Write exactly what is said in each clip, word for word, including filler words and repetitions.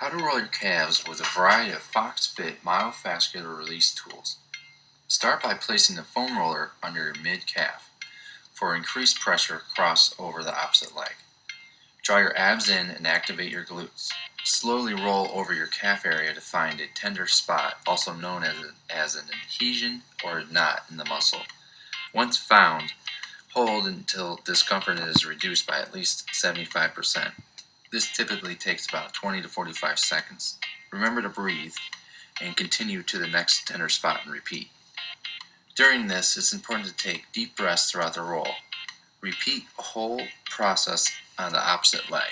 How to roll your calves with a variety of FoxFit myofascial release tools. Start by placing the foam roller under your mid-calf for increased pressure across over the opposite leg. Draw your abs in and activate your glutes. Slowly roll over your calf area to find a tender spot, also known as an, as an adhesion or a knot in the muscle. Once found, hold until discomfort is reduced by at least seventy-five percent. This typically takes about twenty to forty-five seconds. Remember to breathe and continue to the next tender spot and repeat. During this, it's important to take deep breaths throughout the roll. Repeat the whole process on the opposite leg.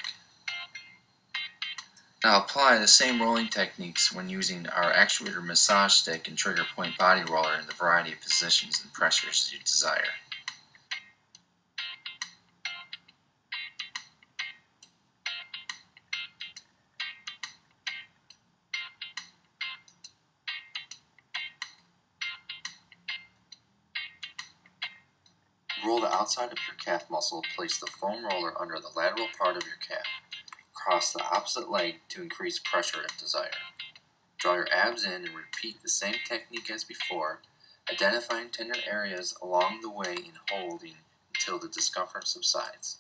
Now apply the same rolling techniques when using our actuator massage stick and trigger point body roller in the variety of positions and pressures you desire. Roll the outside of your calf muscle, place the foam roller under the lateral part of your calf, across the opposite leg to increase pressure if desired. Draw your abs in and repeat the same technique as before, identifying tender areas along the way and holding until the discomfort subsides.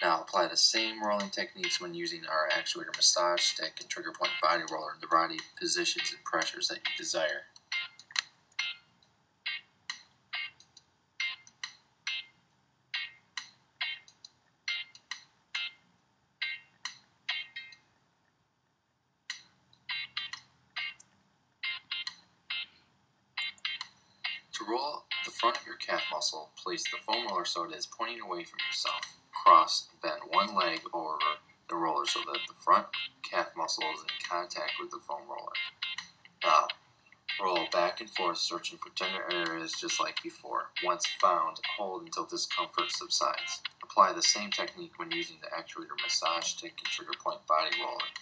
Now apply the same rolling techniques when using our actuator massage stick and trigger point body roller in the variety of positions and pressures that you desire. To roll the front of your calf muscle, place the foam roller so it is pointing away from yourself. Cross and bend one leg over the roller so that the front calf muscle is in contact with the foam roller. Now, roll back and forth, searching for tender areas just like before. Once found, hold until discomfort subsides. Apply the same technique when using the actuator massage stick and trigger point body roller.